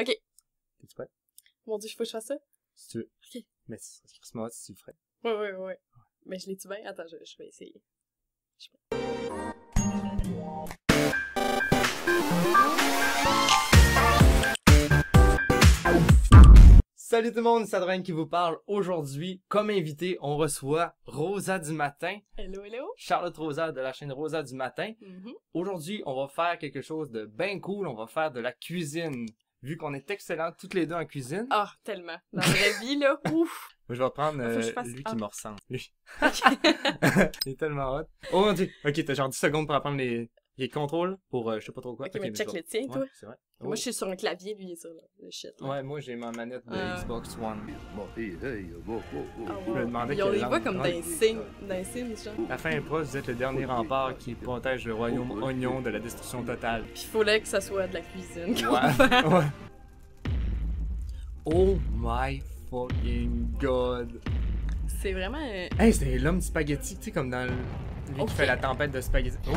Ok. Es-tu prêt? Mon Dieu, faut que je fasse ça? Si tu veux. Ok. Mais à ce moment-là, si tu le ferais. Ouais. Mais je l'ai-tu bien? Attends, je vais essayer. Je suis prêt. Salut tout le monde, c'est Adrien qui vous parle. Aujourd'hui, comme invité, on reçoit Rosa du matin. Hello, hello. Charlotte Rosa de la chaîne Rosa du matin. Aujourd'hui, on va faire quelque chose de bien cool. On va faire de la cuisine. Vu qu'on est excellents toutes les deux en cuisine. Ah, oh, tellement. Dans la vie, là, ouf. Je vais reprendre lui qui me ressemble. Lui. Il est tellement hot. Oh mon Dieu. Ok, t'as genre 10 secondes pour apprendre les contrôles pour je sais pas trop quoi. Ok, mais check le tien, toi. Ouais, c'est vrai. Oh. Moi, je suis sur un clavier, lui, il est sur le shit. Là. Ouais, moi, j'ai ma manette de Xbox One. Je me demandais quelle langue. On les voit comme d'un signe, genre. La fin est proche, vous êtes le dernier rempart qui protège le royaume oignon de la destruction totale. Pis il fallait que ça soit de la cuisine. Ouais, ouais. Oh my fucking god. C'est vraiment... Hey, c'est l'homme spaghetti, tu sais, comme dans le... Lui qui fait la tempête de spaghetti. Oh.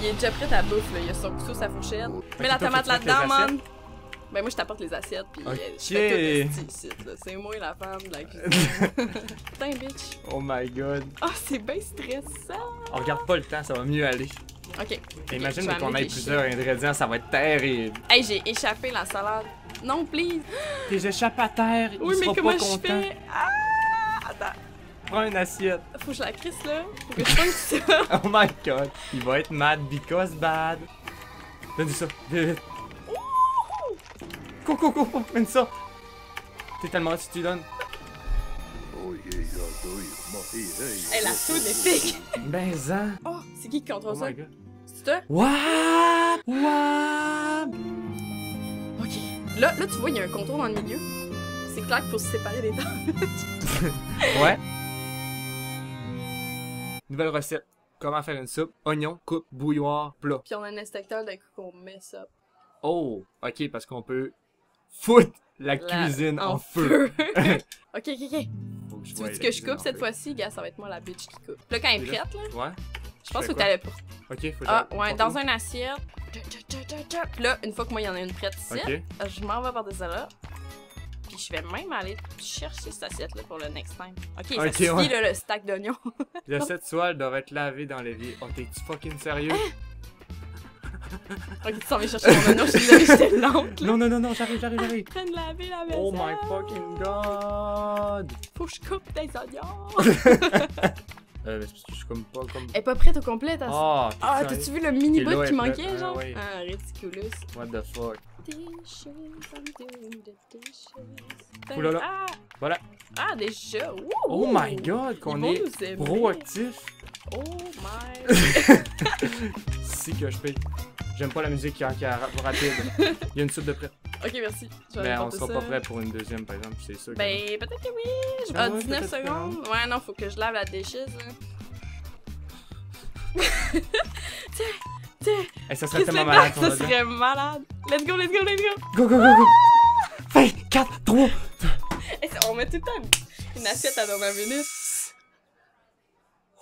Il est déjà prêt à la bouffe, là. Il a son couteau, sa fourchette. Mets la tomate là-dedans, man! Ben moi, je t'apporte les assiettes, puis je fais tout le style, là. C'est moi la femme de la cuisine. Putain, bitch! Oh my god! Oh, c'est bien stressant! On regarde pas le temps, ça va mieux aller. Ok. Imagine qu'on ait plusieurs ingrédients, ça va être terrible. Hey, j'ai échappé la salade. Non, please! Tes échappataires, ils seront pas contents. Ah! Attends. Prends une assiette. Faut que je la crisse là. Faut que je prenne ça. Oh my god. Il va être mad because bad. Donne-lui ça. Vite. Coucou. Donne ça. T'es tellement hâte si tu lui donnes. Elle a tout des pics. Ben ça. Oh, c'est qui contrôle ça? Oh my god. C'est toi? Wap. Ok. Là, tu vois, il y a un contrôle dans le milieu. C'est clair qu'il faut se séparer des temps. Ouais. Nouvelle recette. Comment faire une soupe. Oignon, coupe, bouilloire, plat. Puis on a un inspecteur d'un coup qu'on met ça. Oh, ok, parce qu'on peut foutre la cuisine en feu. Ok. Tu veux que je coupe cette fois-ci? Gars, ça va être moi la bitch qui coupe. Là, quand elle est prête, là, ouais. Je pense que t'allais pour. Ok, faut que dans une assiette. Puis là, une fois que moi, il y en a une prête ici, je m'en vais par des là. Puis je vais même aller chercher cette assiette-là pour le next time. Ok, ça suffit là, le stack d'oignons. L'assiette toile doit être lavée dans l'évier. Oh, t'es-tu fucking sérieux? Ok, tu t'en vas chercher mon oignon, je suis désolée, j'étais lente. Non, j'arrive. En train de laver la vaisselle. Oh my fucking god! Faut que je coupe des oignons! C'est parce que je suis comme pas comme... Elle est pas prête au complet, t'as ça. Ah, t'as-tu vu le mini-bot qui manquait, genre? Ah, ridiculous. What the fuck? Oulala. Ah. Voilà. Ah, déjà. Woo! Oh my god, qu'on est proactif. Oh my. Si que je paye. J'aime pas la musique qui est rapide. Il y a une soupe de prêt. Ok, merci. Ben, on sera pas prêt pour une deuxième, par exemple, c'est sûr. Ben, peut-être que oui. Ah, 19 secondes. Ouais, non, faut que je lave la déchise, là. Tiens. Hey, ça serait tellement malade. Ça serait malade. Let's go. Go. 4, 3. On met tout le temps une assiette à dans 20 minutes.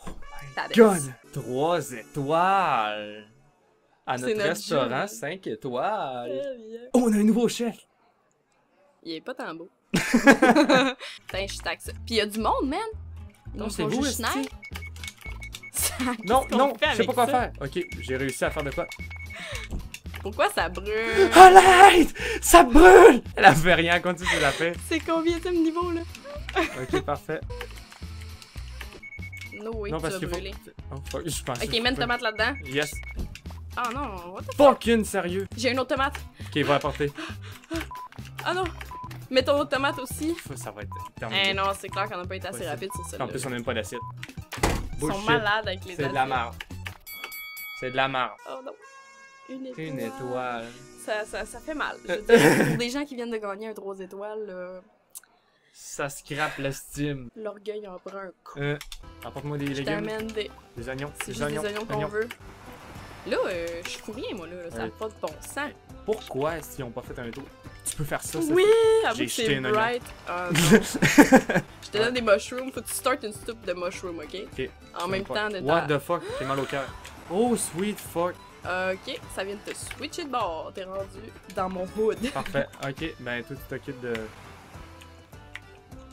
Oh my god. 3 étoiles. À notre restaurant, 5 étoiles. Oh, on a un nouveau chef. Il est pas tant beau. Putain, je suis taxe. Pis il y a du monde, man. Non, c'est vous, Non, je sais pas quoi faire. Ok, j'ai réussi à faire de quoi. Pourquoi ça brûle? Oh, light! Ça brûle! Elle a fait rien, continue de la faire. C'est combien de niveau, là? Ok, parfait. No way, tu vas brûler. Ok, mets une tomate là-dedans. Yes. Ah non, what the fuck? Fucking sérieux! J'ai une autre tomate! Ok, va apporter. Ah non! Mets ton autre tomate aussi! Ça va être terminé. Eh non, c'est clair qu'on n'a pas été assez rapide sur celle-là. En plus, on n'a même pas d'assiette. Ils sont malades avec les assiettes. C'est de la merde. Oh non. Une étoile. Ça fait mal. Je veux dire, pour des gens qui viennent de gagner un 3 étoiles, ça scrape l'estime. L'orgueil en prend un coup. Apporte-moi des légumes. T'amène des oignons. C'est juste des oignons qu'on veut. Là, je suis rien, moi, là. Ça n'a pas de bon sens. Pourquoi est-ce qu'ils n'ont pas fait un tour? Tu peux faire ça, c'est j'ai jeté une oignon. Je te donne des mushrooms. Faut que tu startes une soupe de mushrooms, ok? En même temps, de What the fuck? J'ai mal au cœur. Oh, sweet fuck. Ok, ça vient de te switcher de bord. T'es rendu dans mon hood. Parfait. Ok, ben toi tu t'occupes de...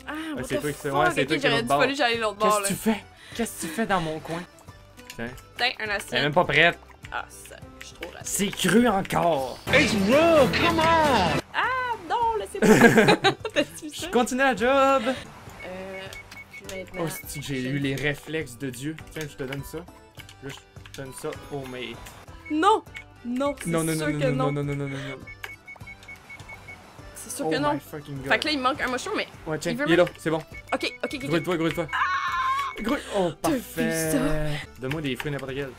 Ah, what the fuck? Ok, j'aurais dû fallu j'allais l'autre bord. Qu'est-ce que tu fais? Qu'est-ce que tu fais dans mon coin? Tiens. Tiens, un assiette. Elle est même pas prête. Ah, ça, je suis trop rapide. C'est cru encore. It's raw, come on! Ah, non, laissez-moi. Je continue la job. Maintenant, oh, si j'ai eu les réflexes de Dieu. Tiens, je te donne ça. Là, je te donne ça. Oh, mate. Non! Non, c'est sûr que non. Non. C'est sûr que non. Fait que là, il manque un mochon, mais. Ouais, tiens, il est là, c'est bon. Ok. Grouille-toi, grouille-toi. Oh, parfait. Donne-moi des fruits n'importe quel.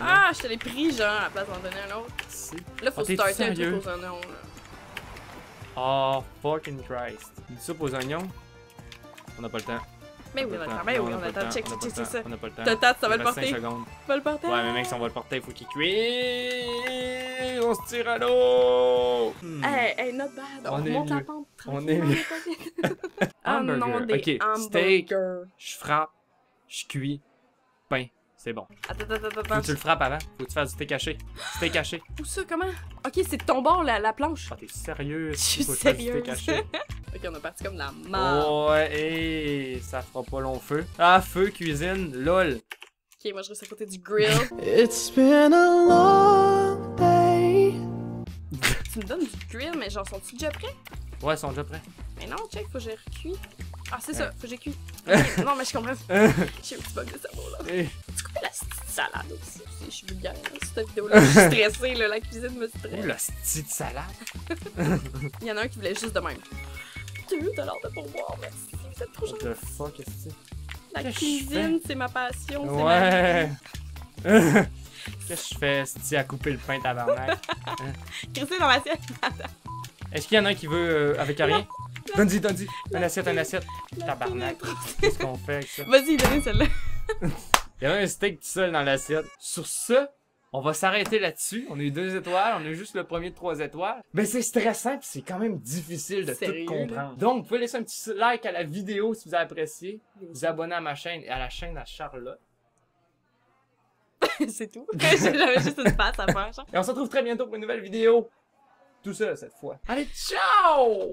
Ah, je te l'ai pris, genre, à la place d'en donner un autre. Là, faut starter un truc aux oignons, là. Oh, fucking Christ. Une soupe aux oignons? On n'a pas le temps. Mais oui, on a le temps. Check ça. On n'a pas le temps. Tata, ça va le porter. Ouais, mais mec, si on va le porter, il faut qu'il cuise. On se tire à l'eau. Hey, not bad. On monte la pente. On est mieux. Hamburger. Ok, steak. Je frappe. Je cuis. Pain. C'est bon. Attends. Faut que tu le frappes avant. Faut que tu fasses du thé caché. Thé caché. Où ça, comment? Ok, c'est ton bord, la planche. Ah, t'es sérieux? Je suis sérieux. Ok, on est parti comme la merde. Ouais, hey, ça fera pas long feu. Ah, feu, cuisine, lol. Ok, moi je reste à côté du grill. It's been a long day. Tu me donnes du grill, mais genre, sont-ils déjà prêts? Ouais, ils sont déjà prêts. Mais non, check, faut que j'ai recuit. Ah, c'est ça, faut que j'ai cuit. Okay, non, mais je comprends. J'ai un petit bug de cerveau, là. Tu coupes la petite salade aussi. Je suis vulgaire, hein, sur cette vidéo-là. Je suis stressée, là, la cuisine me stresse. Oh, la petite salade. Il y en a un qui voulait juste de même. $2 de pourboire, merci, vous êtes trop gentil. What the fuck, est-ce que c'est? La cuisine, c'est ma passion, c'est ma vie. Qu'est-ce que je fais, c'est à couper le pain tabarnak? Crissez dans l'assiette, madame. Est-ce qu'il y en a un qui veut avec rien? Donne-y. Une assiette. Tabarnak. Qu'est-ce qu'on fait avec ça? Vas-y, donnez celle-là. Il y avait un steak tout seul dans l'assiette. Sur ce, on va s'arrêter là-dessus. On a eu 2 étoiles, on a eu juste le premier de 3 étoiles. Mais c'est stressant pis c'est quand même difficile de tout comprendre. Donc, vous pouvez laisser un petit like à la vidéo si vous avez apprécié. Vous abonner à ma chaîne et à la chaîne à Charlotte. C'est tout. J'avais juste une passe à faire. Et on se retrouve très bientôt pour une nouvelle vidéo. Tout seul cette fois. Allez, ciao!